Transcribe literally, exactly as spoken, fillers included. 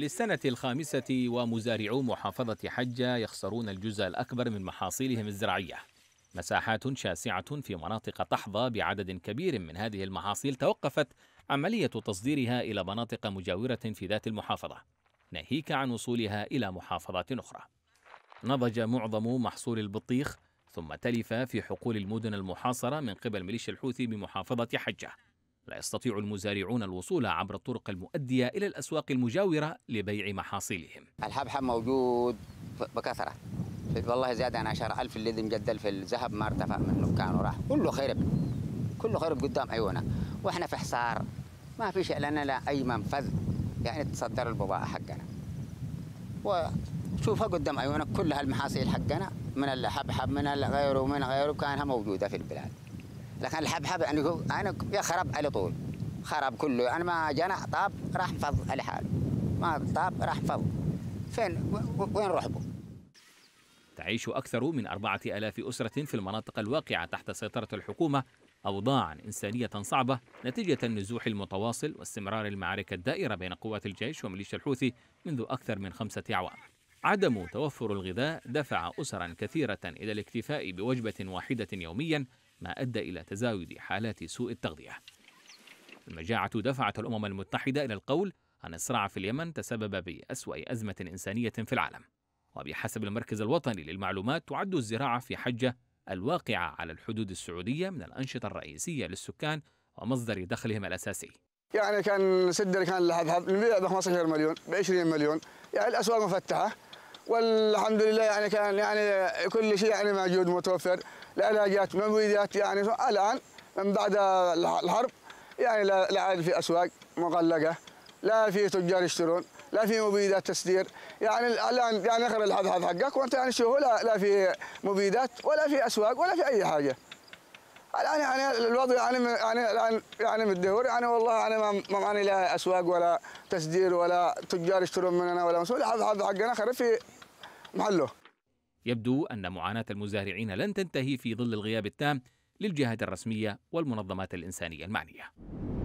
للسنة الخامسة ومزارعو محافظة حجة يخسرون الجزء الأكبر من محاصيلهم الزراعية. مساحات شاسعة في مناطق تحظى بعدد كبير من هذه المحاصيل توقفت عملية تصديرها إلى مناطق مجاورة في ذات المحافظة، ناهيك عن وصولها إلى محافظات أخرى. نضج معظم محصول البطيخ ثم تلف في حقول المدن المحاصرة من قبل ميليشيا الحوثي بمحافظة حجة. لا يستطيع المزارعون الوصول عبر الطرق المؤدية إلى الأسواق المجاورة لبيع محاصيلهم. الحبحب موجود بكثرة، والله زيادة عن عشرة ألف. اللي مجدل في الذهب ما ارتفع منه، كانوا راح كله خرب، كله خرب قدام عيوننا، وإحنا في حصار ما فيش لنا لا أي منفذ يعني تصدر البضاعة حقنا. وشوفها قدام عيونك كل هالمحاصيل حقنا، من الحبحب من غيره ومن غيره كانها موجودة في البلاد، لكن الحبحب يعني أنا يخرب على طول، خرب كله. أنا ما جنح طاب راح فض على حاله، ما طاب راح فض. فين وين نروح به؟ تعيش أكثر من أربعة آلاف أسرة في المناطق الواقعة تحت سيطرة الحكومة أوضاعا إنسانية صعبة نتيجة النزوح المتواصل واستمرار المعارك الدائرة بين قوات الجيش وميليشيا الحوثي منذ أكثر من خمسة أعوام. عدم توفر الغذاء دفع أسرا كثيرة إلى الاكتفاء بوجبة واحدة يوميا، ما أدى إلى تزايد حالات سوء التغذية. المجاعة دفعت الأمم المتحدة إلى القول أن الصراع في اليمن تسبب بأسوأ أزمة إنسانية في العالم. وبحسب المركز الوطني للمعلومات تعد الزراعة في حجة الواقعة على الحدود السعودية من الأنشطة الرئيسية للسكان ومصدر دخلهم الأساسي. يعني كان سدر كان الحبحب نبيع ب خمسة عشر مليون ب عشرين مليون، يعني الأسواق مفتحة والحمد لله، يعني كان يعني كل شيء يعني موجود متوفر، العلاجات ممويدات. يعني الآن من بعد الحرب يعني لا عاد في أسواق مغلقة، لا في تجار يشترون، لا في مبيدات تصدير. يعني الآن يعني اخر الحبحب حقك وانت يعني شوفه لا, لا في مبيدات ولا في أسواق ولا في أي حاجة. الآن يعني الوضع يعني يعني يعني متدهور يعني والله. أنا يعني ما معني لا أسواق ولا تصدير ولا تجار يشترون مننا ولا مسؤول. الحبحب حقنا خرب في محله. يبدو أن معاناة المزارعين لن تنتهي في ظل الغياب التام للجهات الرسمية والمنظمات الإنسانية المعنية.